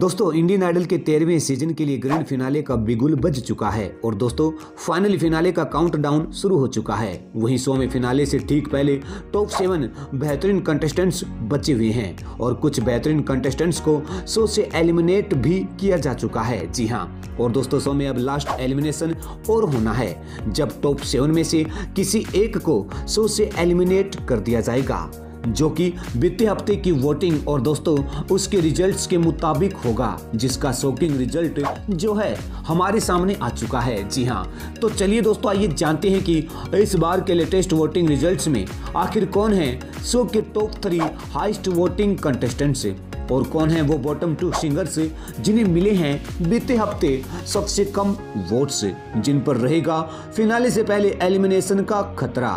दोस्तों Indian idol के 13वें season के लिए ग्रैंड फिनाले का बिगुल बज चुका है और दोस्तों फाइनल फिनाले का काउंटडाउन शुरू हो चुका है। वहीं शो में फिनाले से ठीक पहले टॉप 7 बेहतरीन कंटेस्टेंट्स बचे हुए हैं और कुछ बेहतरीन कंटेस्टेंट्स को शो से एलिमिनेट भी किया जा चुका है। जी हाँ, और दोस्तों शो में अब लास्ट एलिमिनेशन और होना है, जब टॉप 7 में से किसी एक को शो से एलिमिनेट कर दिया जाएगा, जो कि बीते हफ्ते की वोटिंग और दोस्तों उसके रिजल्ट्स के मुताबिक होगा, जिसका शॉकिंग रिजल्ट जो है हमारे सामने आ चुका है। जी हाँ, तो चलिए दोस्तों आइए जानते हैं कि इस बार के लेटेस्ट वोटिंग रिजल्ट्स में आखिर कौन है शो के टॉप 3 हाईएस्ट वोटिंग कंटेस्टेंट्स और कौन है वो बॉटम 2 सिंगर्स जिन्हें मिले हैं बीते हफ्ते सबसे कम वोट्स, जिन पर रहेगा फिनाले से पहले एलिमिनेशन का खतरा।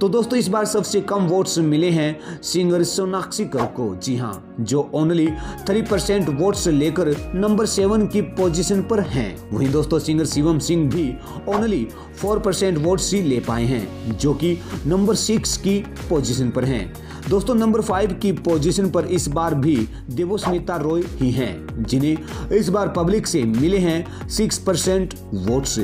तो दोस्तों इस बार सबसे कम वोट्स मिले हैं सिंगर सोनाक्षी कौर को। जी हाँ, जो ओनली 3% वोट्स लेकर नंबर 7 की पोजीशन पर हैं। वहीं दोस्तों सिंगर शिवम सिंह भी ओनली 4% वोट्स ही ले पाए हैं, जो कि नंबर 6 की पोजीशन पर हैं। दोस्तों नंबर 5 की पोजीशन पर इस बार भी देवो स्मिता रॉय ही हैं, जिन्हें इस बार पब्लिक से मिले हैं 6% वोट्स,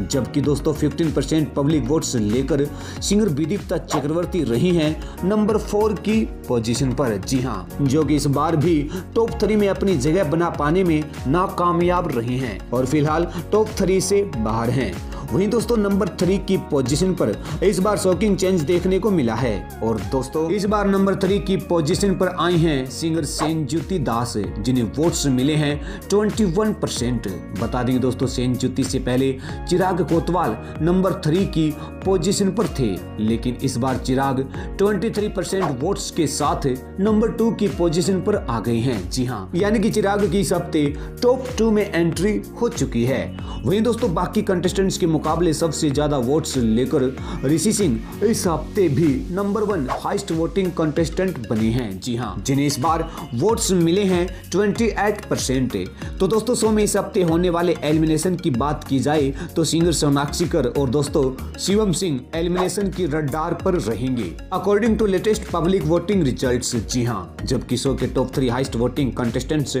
जबकि दोस्तों 15% पब्लिक वोट्स लेकर सिंगर विदिप्ता चक्रवर्ती रही हैं नंबर 4 की पोजीशन पर। जी हाँ, जो कि इस बार भी टॉप 3 में अपनी जगह बना पाने में नाकामयाब रही हैं और फिलहाल टॉप 3 से बाहर हैं। वहीं दोस्तों नंबर 3 की पोजीशन पर इस बार शॉकिंग चेंज देखने को मिला है और दोस्तों इस बार नंबर 3 की पोजीशन पर आई हैं सिंगर सेंजुति दास, जिन्हें वोट्स मिले हैं 21%। बता देंगे दोस्तों सेंजुति से पहले चिराग कोतवाल नंबर 3 की पोजीशन पर थे, लेकिन इस बार चिराग 23% वोट्स के साथ नंबर 2 की पोजीशन पर आ गए हैं। जी हाँ, यानी कि चिराग की इस हफ्ते टॉप 2 में एंट्री हो चुकी है। वहीं दोस्तों बाकी कंटेस्टेंट्स के मुकाबले सबसे ज्यादा वोट्स लेकर ऋषि सिंह इस हफ्ते भी नंबर 1 हाईएस्ट वोटिंग कंटेस्टेंट बने हैं। जी हां, जिन्हें इस बार वोट्स मिले हैं 28%। तो दोस्तों शो में इस हफ्ते होने वाले एलिमिनेशन की बात की जाए तो सिंगर सोनाक्षी कौर और दोस्तों शिवम सिंह एलिमिनेशन की रडार पर रहेंगे according to latest public voting results. जी हां, जबकि शो के top 3 highest voting contestants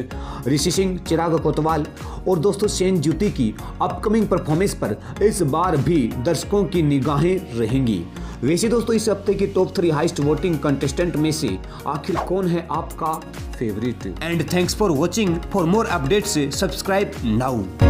Rishi Singh, Chirag Kotwal और दोस्तों सेनजुति की अपकमिंग परफॉर्मेंस पर इस बार भी दर्शकों की निगाहें रहेंगी। वैसे दोस्तों इस हफ्ते के टॉप 3 हाईएस्ट वोटिंग कंटेस्टेंट में से आखिर कौन है आपका favourite? And thanks for watching. For more updates subscribe now.